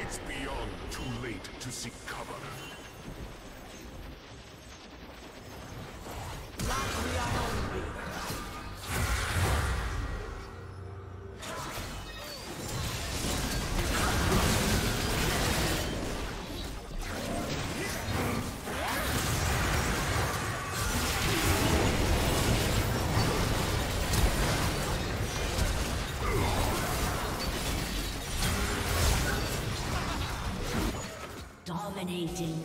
It's beyond too late to seek cover. Dominating.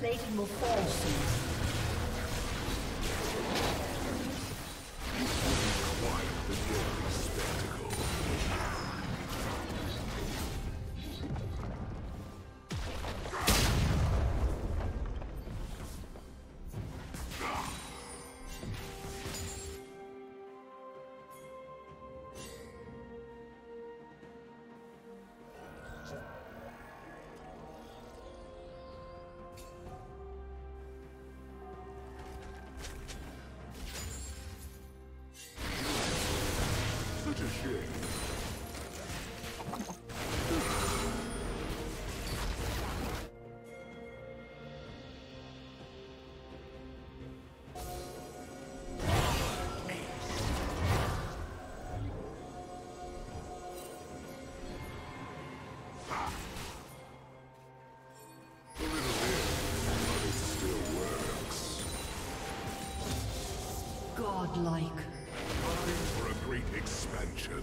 Plating will fall soon. godlike. Time for a great expansion.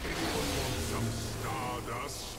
Anyone want some stardust?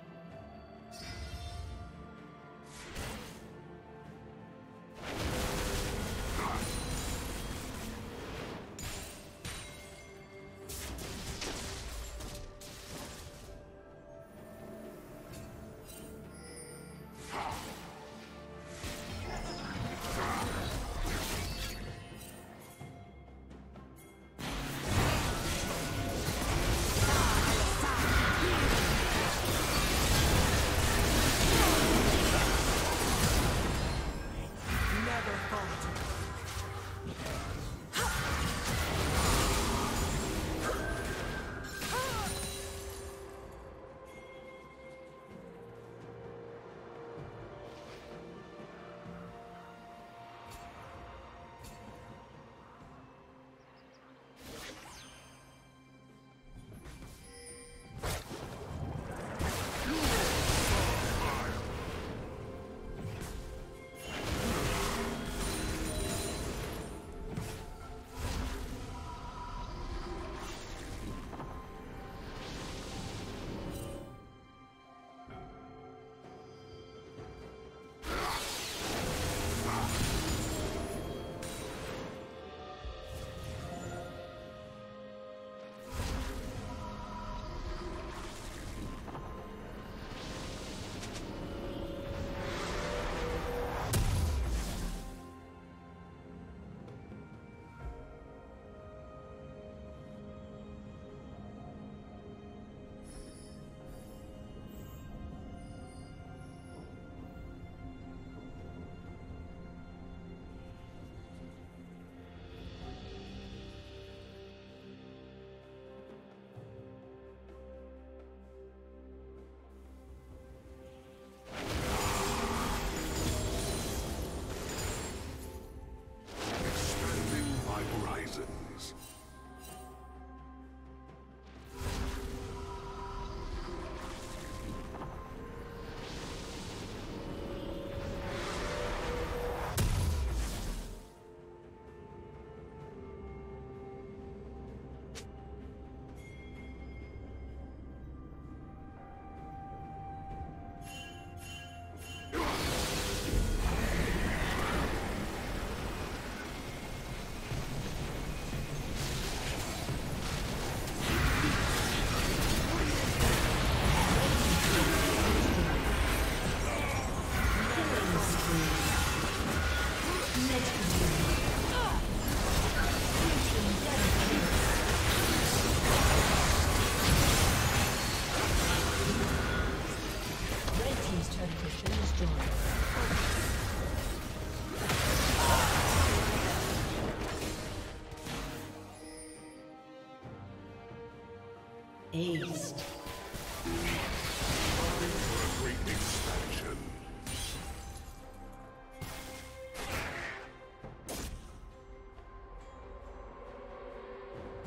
Aced. For a great expansion.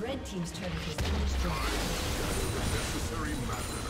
Red team's turret has been destroyed. Gather the necessary matter.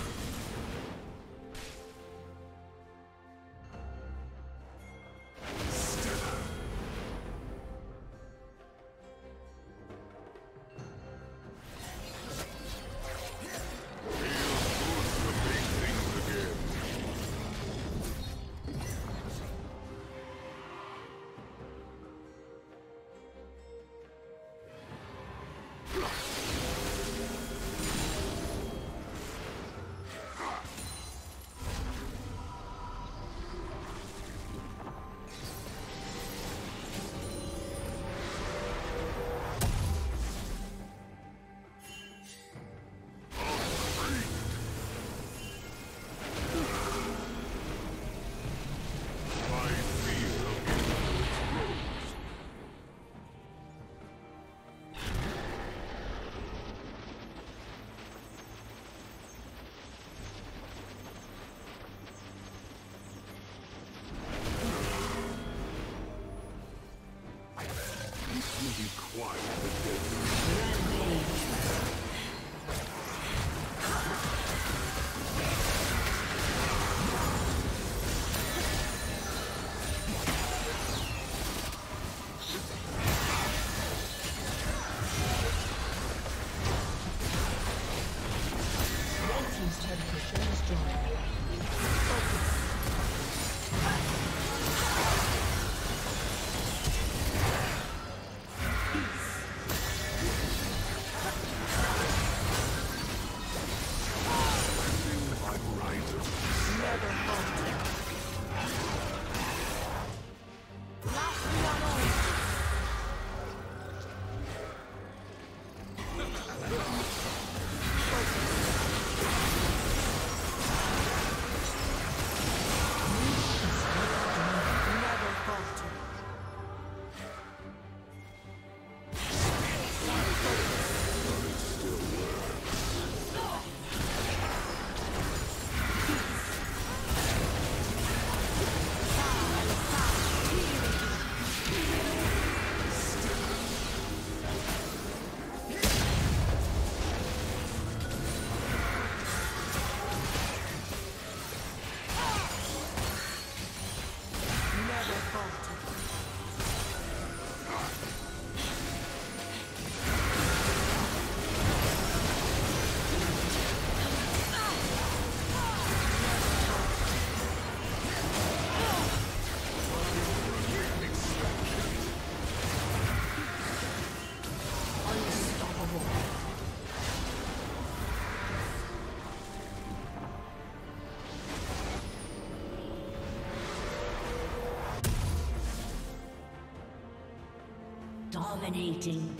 Dominating.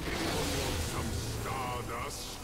Some stardust.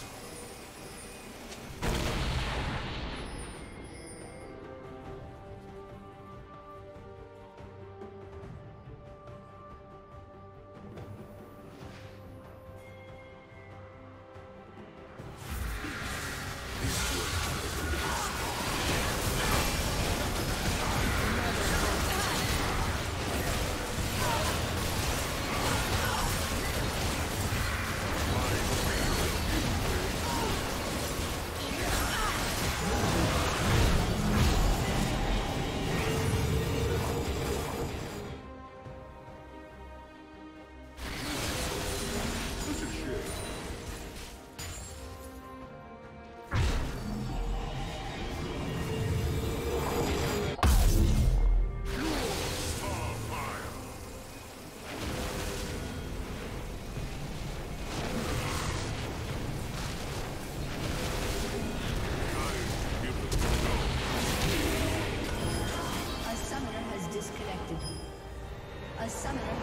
Summoner